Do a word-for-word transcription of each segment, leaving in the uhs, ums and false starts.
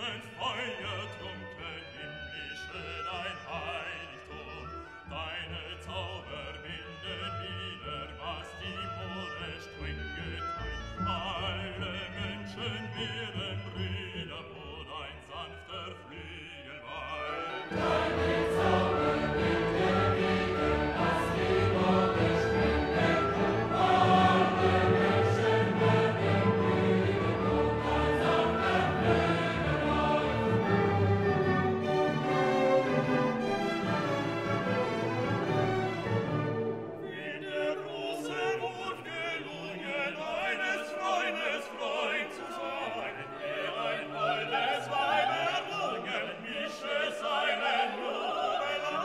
mein Feuer trunken himmlische dein Heiligtum. Deine Zauber binden wieder, was die Mode streng geteilt. Alle Menschen wären Brüder, wo dein sanfter Flügel weilt. Deine Zauber binden wieder, was die Mode streng geteilt. Alle Menschen wären Brüder, wo dein sanfter Flügel weilt. Wie der große Mond gelungen, eines Freundes Freund zu sein, er ein holdes Weib errungen, mische seinen Ruhm an,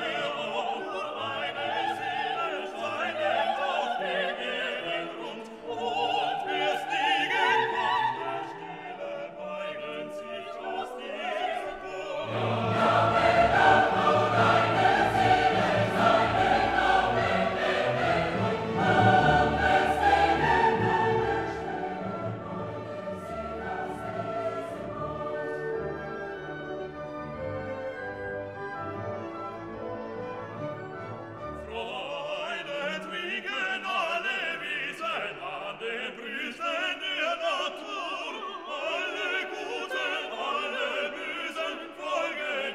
er auch eine Seele schweiget auf dem irren Grund, und wirst nie gekannt, der Stille weigert sich aus diesem Grund. Ja, wenn auch nur deine Seele schweiget auf dem irren Grund, und wirst nie gekannt, der Stille weigert sich aus diesem Grund. Freudet wiegen alle Wiesen an den Brüsten der Natur. Alle Guten, alle Bösen folgen